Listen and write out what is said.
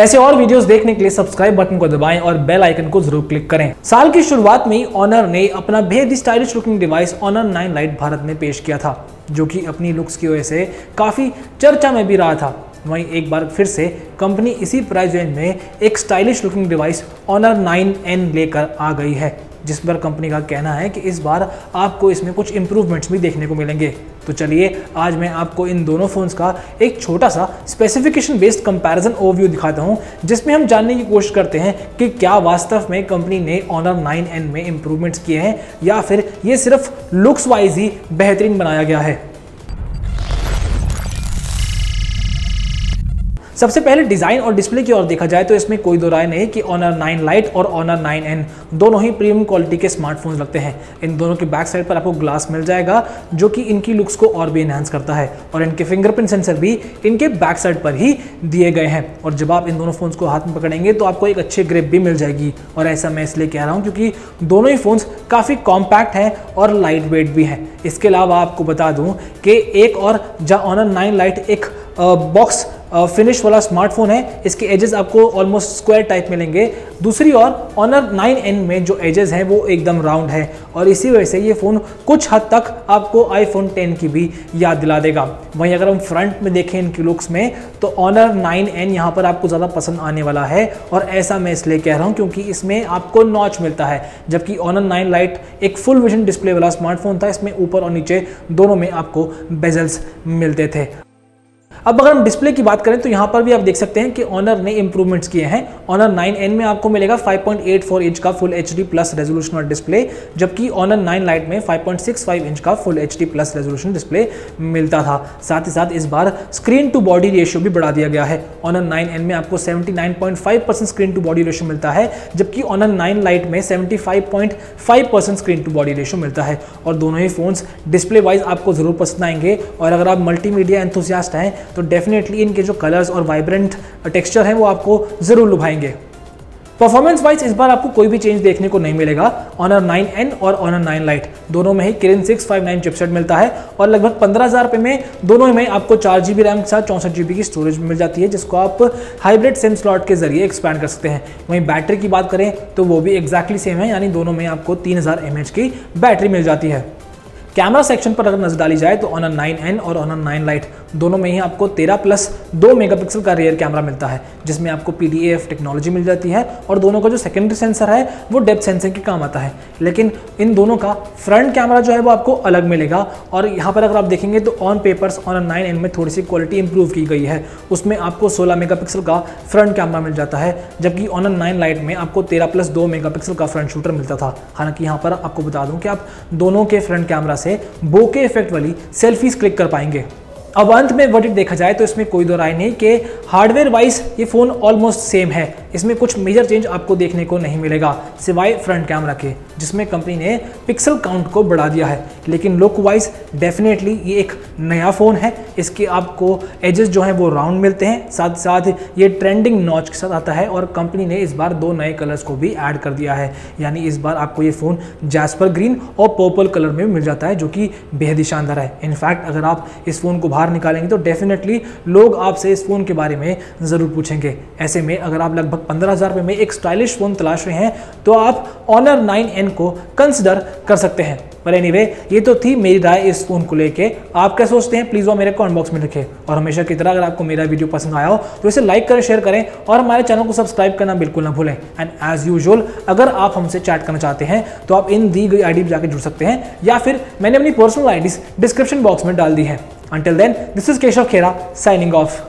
ऐसे और वीडियोस देखने के लिए सब्सक्राइब बटन को दबाएं और बेल आइकन को जरूर क्लिक करें। साल की शुरुआत में ऑनर ने अपना बेहद stylish looking device Honor 9 lite Bharat में पेश किया था, जो कि अपनी लुक्स की वजह से काफ़ी चर्चा में भी रहा था। वहीं एक बार फिर से कंपनी इसी प्राइस रेंज में एक stylish looking device honour 9N लेकर आ गई है, जिस पर कंपनी का कहना है कि इस बार आपको इसमें कुछ इम्प्रूवमेंट्स भी देखने को मिलेंगे। तो चलिए आज मैं आपको इन दोनों फ़ोन्स का एक छोटा सा स्पेसिफिकेशन बेस्ड कंपैरिजन ओवरव्यू दिखाता हूं, जिसमें हम जानने की कोशिश करते हैं कि क्या वास्तव में कंपनी ने ऑनर 9N में इम्प्रूवमेंट्स किए हैं या फिर ये सिर्फ लुक्स वाइज ही बेहतरीन बनाया गया है। सबसे पहले डिज़ाइन और डिस्प्ले की ओर देखा जाए तो इसमें कोई दो राय नहीं कि ऑनर 9 लाइट और ऑनर 9N दोनों ही प्रीमियम क्वालिटी के स्मार्टफोन्स लगते हैं। इन दोनों के बैक साइड पर आपको ग्लास मिल जाएगा, जो कि इनकी लुक्स को और भी इन्हांस करता है, और इनके फिंगरप्रिंट सेंसर भी इनके बैक साइड पर ही दिए गए हैं। और जब आप इन दोनों फ़ोन्स को हाथ में पकड़ेंगे तो आपको एक अच्छी ग्रिप भी मिल जाएगी, और ऐसा मैं इसलिए कह रहा हूँ क्योंकि दोनों ही फ़ोन्स काफ़ी कॉम्पैक्ट हैं और लाइट वेट भी हैं। इसके अलावा आपको बता दूँ कि एक और जहाँ ऑनर 9 लाइट एक बॉक्स फिनिश वाला स्मार्टफोन है, इसके एजेस आपको ऑलमोस्ट स्क्वायर टाइप मिलेंगे। दूसरी ओर ऑनर 9N में जो एजेस हैं वो एकदम राउंड है, और इसी वजह से ये फ़ोन कुछ हद तक आपको आईफोन 10 की भी याद दिला देगा। वहीं अगर हम फ्रंट में देखें इनकी लुक्स में तो ऑनर 9N यहाँ पर आपको ज़्यादा पसंद आने वाला है, और ऐसा मैं इसलिए कह रहा हूँ क्योंकि इसमें आपको नॉच मिलता है, जबकि ऑनर 9 लाइट एक फुल विजन डिस्प्ले वाला स्मार्टफोन था। इसमें ऊपर और नीचे दोनों में आपको बेजल्स मिलते थे। अब अगर हम डिस्प्ले की बात करें तो यहाँ पर भी आप देख सकते हैं कि ऑनर ने इंप्रूवमेंट्स किए हैं। ऑनर 9N में आपको मिलेगा 5.84 इंच का फुल एचडी प्लस रेजोल्यूशन वाला डिस्प्ले, जबकि ऑनर 9 लाइट में 5.65 इंच का full HD plus resolution display मिलता था। साथ ही साथ इस बार स्क्रीन टू बॉडी रेशियो भी बढ़ा दिया गया है। ऑनर 9N में आपको 79.5% स्क्रीन टू बॉडी रेशियो मिलता है, जबकि ऑनर 9 लाइट में 75.5% स्क्रीन टू बॉडी रेशियो मिलता है। और दोनों ही फ़ोन्स डिस्प्ले वाइज आपको ज़रूर पसंद आएंगे, और अगर आप मल्टीमीडिया एंथुसियास्ट हैं तो डेफिनेटली इनके जो कलर्स और वाइब्रेंट टेक्सचर हैं वो आपको ज़रूर लुभाएंगे। परफॉर्मेंस वाइज इस बार आपको कोई भी चेंज देखने को नहीं मिलेगा। ऑनर 9N और ऑनर 9 लाइट दोनों में ही किरिन 659 चिपसेट मिलता है, और लगभग 15,000 रुपये में दोनों में आपको 4GB रैम के साथ 64GB की स्टोरेज मिल जाती है, जिसको आप हाइब्रिड सिम स्लॉट के जरिए एक्सपैंड कर सकते हैं। वहीं बैटरी की बात करें तो वो भी एग्जैक्टली सेम है, यानी दोनों में आपको 3000 mAh की बैटरी मिल जाती है। कैमरा सेक्शन पर अगर नजर डाली जाए तो ऑनर 9N और ऑनर 9 लाइट दोनों में ही आपको 13+2 मेगापिक्सल का रियर कैमरा मिलता है, जिसमें आपको PDF टेक्नोलॉजी मिल जाती है, और दोनों का जो सेकेंडरी सेंसर है वो डेप्थ सेंसिंग के काम आता है। लेकिन इन दोनों का फ्रंट कैमरा जो है वो आपको अलग मिलेगा, और यहाँ पर अगर आप देखेंगे तो ऑन पेपर्स ऑनर 9N में थोड़ी सी क्वालिटी इंप्रूव की गई है। उसमें आपको 16 मेगापिक्सल का फ्रंट कैमरा मिल जाता है, जबकि ऑनर 9 लाइट में आपको 13+2 मेगापिक्सल का फ्रंट शूटर मिलता था। हालांकि यहाँ पर आपको बता दूँ कि आप दोनों के फ्रंट कैमरा से बोके इफेक्ट वाली सेल्फीज क्लिक कर पाएंगे। अब अंत में वर्डिक्ट देखा जाए तो इसमें कोई दो राय नहीं कि हार्डवेयर वाइज ये फ़ोन ऑलमोस्ट सेम है। इसमें कुछ मेजर चेंज आपको देखने को नहीं मिलेगा सिवाय फ्रंट कैमरा के, जिसमें कंपनी ने पिक्सल काउंट को बढ़ा दिया है। लेकिन लुक वाइज डेफिनेटली ये एक नया फ़ोन है, इसके आपको एजेस जो हैं वो राउंड मिलते हैं, साथ साथ ये ट्रेंडिंग नॉच के साथ आता है। और कंपनी ने इस बार 2 नए कलर्स को भी ऐड कर दिया है, यानी इस बार आपको ये फ़ोन जैस्पर ग्रीन और पर्पल कलर में मिल जाता है, जो कि बेहद ही शानदार है। इनफैक्ट अगर आप इस फ़ोन को बाहर निकालेंगे तो डेफिनेटली लोग आपसे इस फ़ोन के बारे में ज़रूर पूछेंगे। ऐसे में अगर आप लगभग 15,000 रुपये में एक स्टाइलिश फ़ोन तलाश रहे हैं तो आप ऑनर 9N को कंसिडर कर सकते हैं। पर एनीवे ये तो थी मेरी राय इस फ़ोन को लेके। आप क्या सोचते हैं प्लीज़ वो मेरे कमेंट बॉक्स में लिखें, और हमेशा की तरह अगर आपको मेरा वीडियो पसंद आया हो तो इसे लाइक करें, शेयर करें, और हमारे चैनल को सब्सक्राइब करना बिल्कुल ना भूलें। एंड एज यूजुअल अगर आप हमसे चैट करना चाहते हैं तो आप इन दी गई आईडी पर जाकर जुड़ सकते हैं, या फिर मैंने अपनी पर्सनल आईडी डिस्क्रिप्शन बॉक्स में डाल दी है। Until then, this is Keshav Khera signing off.